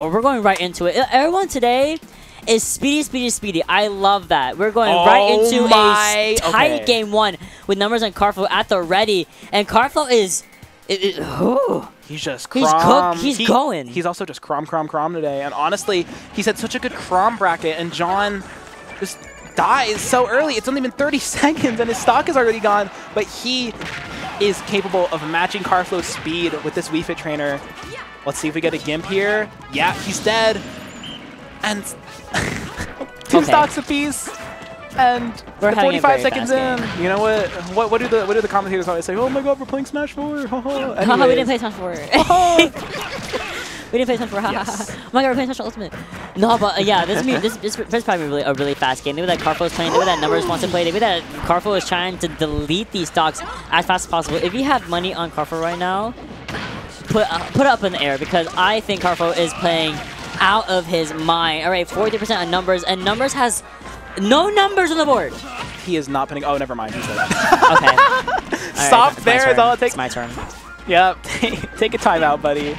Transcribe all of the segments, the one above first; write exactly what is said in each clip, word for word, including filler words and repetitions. We're going right into it. Everyone today is speedy, speedy, speedy. I love that. We're going oh right into my. a tight okay. game one with Numbers and Karflo at the ready. And Karflo is... It, it, he's just Chrom. He's, cook, he's he, going. He's also just Chrom, Chrom, Chrom today. And honestly, he's had such a good Chrom bracket. And John just dies so early. It's only been thirty seconds and his stock is already gone. But he is capable of matching Karflo's speed with this Wii Fit Trainer. Let's see if we get a gimp here. Yeah, he's dead. And two okay. stocks apiece. And we're forty-five seconds in. Game. You know what? What what do the what do the commentators always say? Oh my god, we're playing Smash four. Haha. We didn't play Smash four. We didn't play Smash four. Yes. Oh my god, we're playing Smash Ultimate. No, but uh, yeah, this is this, this this is probably really a really fast game. Maybe that Karflo's playing. Maybe that Numbers wants to play. Maybe that Karflo is trying to delete these stocks as fast as possible. If you have money on Karflo right now, put uh, put it up in the air, because I think Karflo is playing out of his mind. All right, forty percent on Numbers, and Numbers has no numbers on the board. He is not putting. Oh, never mind. He's dead. Okay. Right, Stop there. Is all it takes. It's my turn. Yep. Take a timeout, buddy.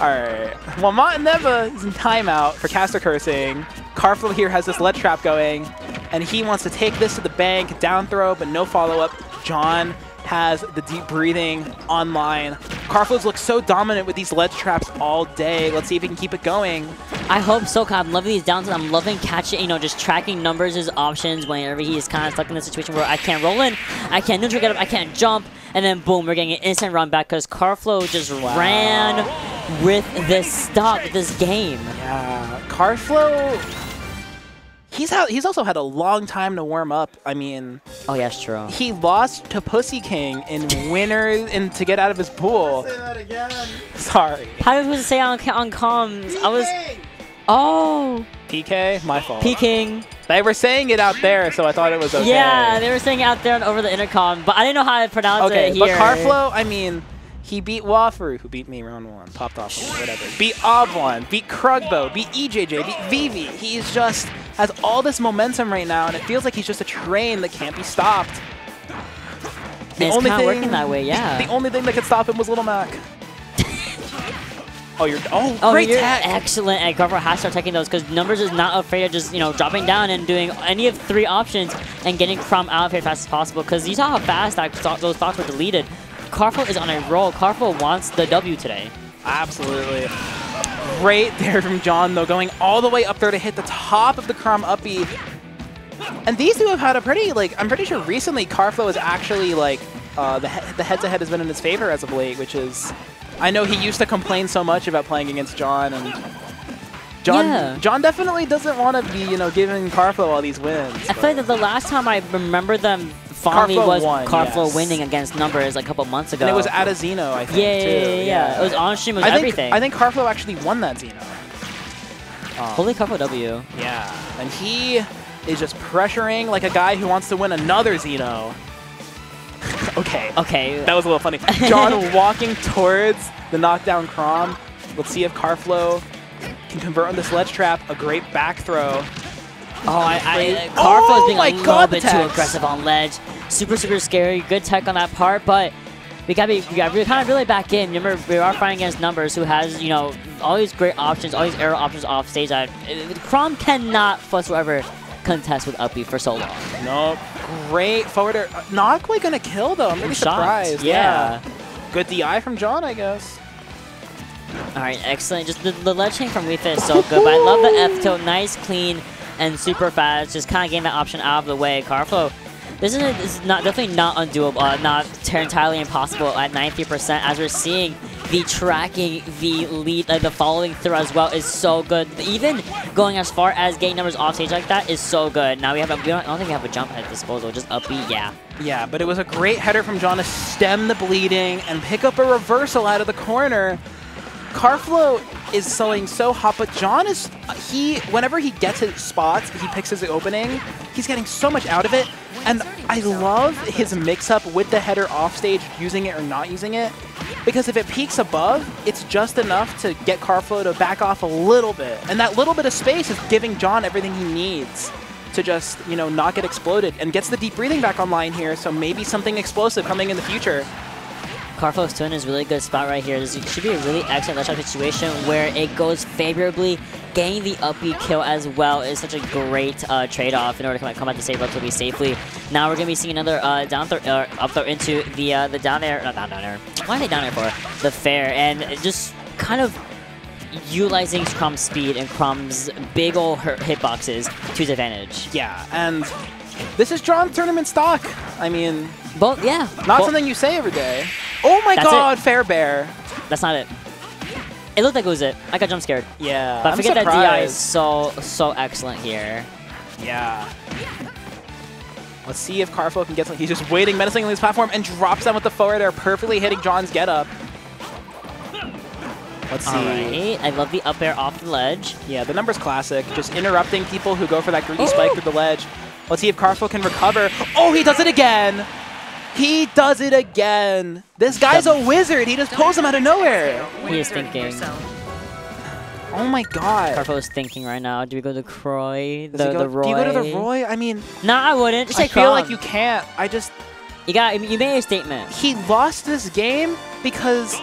All right. Well, mottineva is in timeout for caster cursing. Karflo here has this lead trap going, and he wants to take this to the bank. Down throw, but no follow up. John has the deep breathing online. Karflo's looked so dominant with these ledge traps all day. Let's see if he can keep it going. I hope so. I'm loving these downs. I'm loving catching, you know, just tracking Numbers' his options whenever he is kind of stuck in this situation where I can't roll in, I can't neutral get up, I can't jump, and then boom, we're getting an instant run back because Karflo just wow. ran with this stock, this game. Yeah, Karflo... He's ha he's also had a long time to warm up. I mean, oh yeah, it's true. He lost to Pussy King in winners and to get out of his pool. Say that again. Sorry. How was I supposed to say on on comms? I was. Oh. P K, my fault. P King. They were saying it out there, so I thought it was okay. Yeah, they were saying it out there and over the intercom, but I didn't know how to pronounce okay, it here. Okay, but Karflo, I mean. He beat Wafru, who beat me round one, popped off one, whatever. Beat Obwan, beat Krugbo, beat E J J, beat Vivi. He's just has all this momentum right now, and it feels like he's just a train that can't be stopped. The it's only thing working that way, yeah. The only thing that could stop him was Little Mac. Oh, you're oh, oh great you're tech. Excellent. And Karflo has to start taking those because Numbers is not afraid of just, you know, dropping down and doing any of three options and getting Chrom out of here as fast as possible. Because you saw how fast that those stocks were deleted. Karflo is on a roll. Karflo wants the W today. Absolutely. Great there from John, though, going all the way up there to hit the top of the Chrom uppie. And these two have had a pretty, like, I'm pretty sure recently Karflo is actually, like, uh, the head-to-head -head has been in his favor as of late, which is, I know he used to complain so much about playing against John, and John, yeah. John definitely doesn't want to be, you know, giving Karflo all these wins. I feel like the last time I remember them finally Karflo was won, Karflo yes. winning against Numbers like a couple months ago. And it was at a Xeno, I think, yeah, too. Yeah, yeah, yeah. It was on stream, it was I think, everything. I think Karflo actually won that Xeno. Um, Holy Karflo W. Yeah. And he is just pressuring like a guy who wants to win another Xeno. okay. Okay. That was a little funny. John walking towards the knockdown Chrom. Let's see if Karflo can convert on this ledge trap. A great back throw. Oh, I, I, Karflo's oh being a little God, bit too aggressive on ledge. Super, super scary. Good tech on that part, but we gotta be, we gotta really, kind of really back in. Remember, we are fighting against Numbers, who has, you know, all these great options, all these arrow options off stage. That Chrom cannot whatsoever contest with Uppy for so long. Nope. Great forward air. Not quite gonna kill though. I'm really surprised. Yeah. yeah. Good D I from John, I guess. All right, excellent. Just the, the ledge hang from Wii Fit is so good. But I love the F tilt. Nice, clean, and super fast. Just kind of getting that option out of the way. Karflo. This is, a, this is not definitely not undoable, uh, not entirely impossible at ninety-three percent. As we're seeing, the tracking, the lead, uh, the following through as well is so good. Even going as far as getting Numbers off stage like that is so good. Now we have, a, we don't, I don't think we have a jump at disposal, just upbeat, yeah. Yeah, but it was a great header from John to stem the bleeding and pick up a reversal out of the corner. Karflo is selling so hot, but John is, he, whenever he gets his spots, he picks his opening, he's getting so much out of it. And I love his mix-up with the header offstage, using it or not using it, because if it peaks above, it's just enough to get Karflo to back off a little bit. And that little bit of space is giving John everything he needs to just, you know, not get exploded. And gets the deep breathing back online here, so maybe something explosive coming in the future. Karflo is still in his really good spot right here. This should be a really excellent ledge trap situation where it goes favorably. Getting the upbeat kill as well is such a great uh, trade-off in order to come out to save relatively safely. Now we're going to be seeing another uh, down throw, uh, up throw into the uh, the down air, not down, down air, why are they down air for? The fair, and just kind of utilizing Chrom's speed and Chrom's big ol' hitboxes to his advantage. Yeah, and this is Chrom tournament stock. I mean, both, yeah. Not both. Something you say every day. Oh my That's god, it. Fair bear. That's not it. It looked like it was it. I got jump scared. Yeah, but I forget surprised. That D I is so, so excellent here. Yeah. Let's see if Karflo can get something. He's just waiting menacingly on this platform and drops down with the forward air, perfectly hitting John's getup. Let's see. All right. I love the up air off the ledge. Yeah, the number's classic. Just interrupting people who go for that greedy Ooh. spike through the ledge. Let's see if Karflo can recover. Oh, he does it again. He does it again. This guy's a wizard. He just pulls him out of nowhere. He is thinking. Oh my god. Karflo is thinking right now. Do we go to Roy? The, go, the Roy? Do you go to the Roy? I mean... No, I wouldn't. Just I feel Chrom. Like you can't. I just... You got. You made a statement. He lost this game because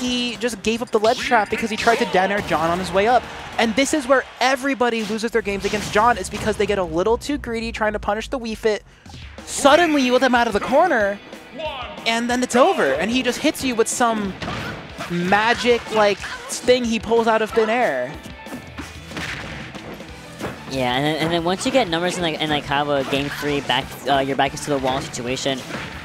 he just gave up the ledge trap because he tried to down air John on his way up. And this is where everybody loses their games against John. It's because they get a little too greedy trying to punish the Wii Fit. Suddenly you let him out of the corner, and then it's over. And he just hits you with some magic like thing he pulls out of thin air. Yeah, and then, and then once you get numbers in like, in like have a game three back, uh, your back is to the wall situation.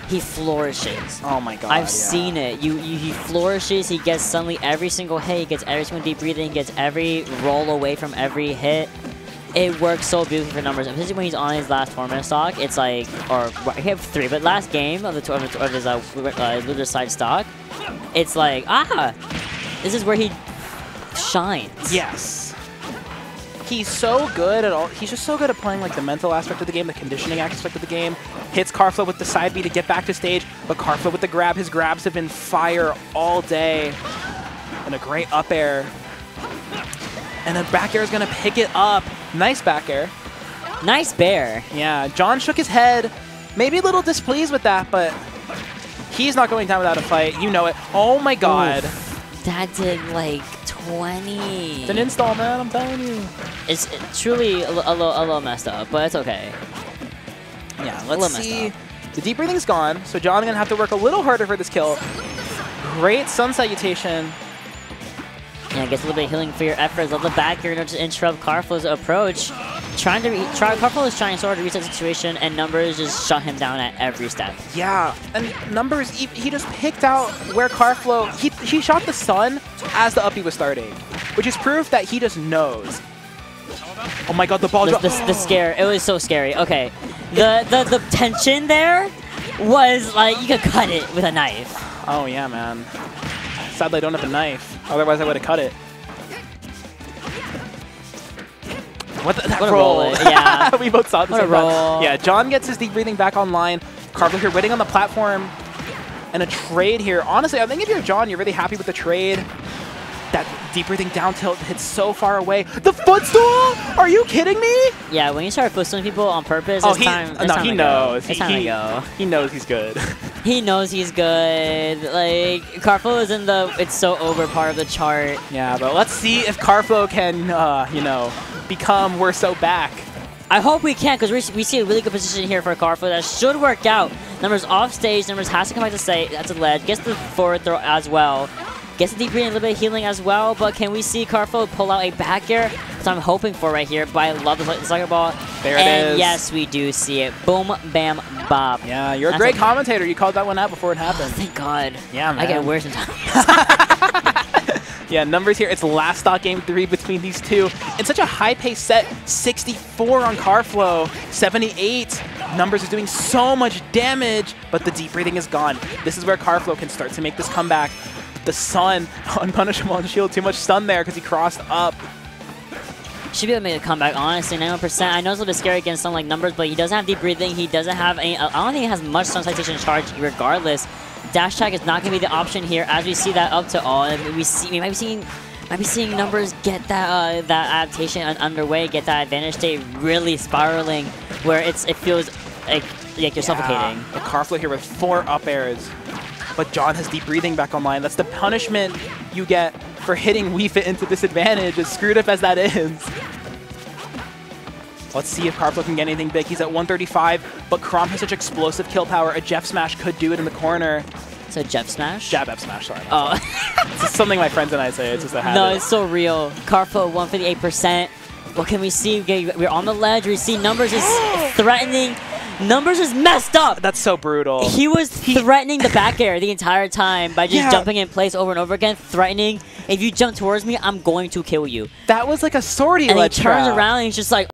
He flourishes. Oh my god! I've yeah. seen it. You, you, he flourishes. He gets suddenly every single hit. He gets every single deep breathing. He gets every roll away from every hit. It works so beautifully for numbers, especially when he's on his last tournament stock. It's like, or he had three, but last game of the tournament of his uh, uh, loser side stock, it's like ah, this is where he shines. Yes, he's so good at all. He's just so good at playing like the mental aspect of the game, the conditioning aspect of the game. Hits Karflo with the side B to get back to stage, but Karflo with the grab. His grabs have been fire all day, and a great up air. And the back air is going to pick it up. Nice back air. Nice bear. Yeah, John shook his head. Maybe a little displeased with that, but he's not going down without a fight. You know it. Oh my god. Oof. That did like twenty. It's an install, man. I'm telling you. It's truly a, a, a little messed up, but it's okay. Yeah, let's see. The deep breathing's gone, so John's going to have to work a little harder for this kill. Great sun salutation. Yeah, gets a little bit of healing for your efforts. Love the back here, you know, just interrupt Karflo's approach. Trying to, try, Karflo is trying so hard to reset the situation, and Numbers just shut him down at every step. Yeah, and Numbers, he, he just picked out where Karflo, he, he shot the sun as the upbeat was starting, which is proof that he just knows. Oh my god, the ball dropped. The, the, the scare, it was so scary. Okay, the, the, the tension there was like, you could cut it with a knife. Oh yeah, man. Sadly, I don't have a knife. Otherwise, I would have cut it. What the, that what roll? A roll yeah. We both saw this. What a roll. Yeah, John gets his deep breathing back online. Karflo here waiting on the platform. And a trade here. Honestly, I think if you're John, you're really happy with the trade. That deep breathing down tilt hits so far away. The footstool? Are you kidding me? Yeah, when you start footstooling people on purpose, oh, it's he, time. It's no, time he knows. It's he, time he, to go. He knows he's good. He knows he's good. Like Karflo is in the it's so over part of the chart. Yeah, but let's see if Karflo can, uh, you know, become we're so back. I hope we can, because we see a really good position here for Karflo that should work out. Numbers off stage. Numbers has to come back to say that's a ledge. Gets the forward throw as well. Gets a deep breathing, a little bit of healing as well, but can we see Karflo pull out a back air? That's what I'm hoping for right here, but I love the soccer ball. There it and is. And yes, we do see it. Boom, bam, bop. Yeah, you're a That's great commentator. You called that one out before it happened. Oh, thank God. Yeah, man. I get worse sometimes. Yeah, numbers here. It's last stock game three between these two. It's such a high-paced set. sixty-four on Karflo, seventy-eight. Numbers is doing so much damage, but the deep breathing is gone. This is where Karflo can start to make this comeback. The sun, unpunishable on shield, too much sun there because he crossed up. Should be able to make a comeback, honestly, ninety-one percent. I know it's a little bit scary against someone like Numbers, but he doesn't have deep breathing, he doesn't have any, I don't think he has much sun citation charge regardless. Dash attack is not going to be the option here as we see that up to all. And we, see, we might be seeing might be seeing Numbers get that uh, that adaptation underway, get that advantage state really spiraling where it's it feels like, like you're yeah. suffocating. Karflo here with four up airs. But John has deep breathing back online. That's the punishment you get for hitting Wii Fit into disadvantage, as screwed up as that is. Let's see if Karflo can get anything big. He's at one thirty-five, but Chrom has such explosive kill power. A Jeff Smash could do it in the corner. So Jeff Smash? Jab F Smash, sorry. Oh. It's just something my friends and I say. It's just a habit. No, it's so real. Karflo, one fifty-eight percent. What can we see? We're on the ledge. We see Numbers is threatening. Numbers is messed up. That's so brutal. He was he threatening the back air the entire time by just yeah. jumping in place over and over again, threatening. If you jump towards me, I'm going to kill you. That was like a sortie ledge. And he turns around and he's just like,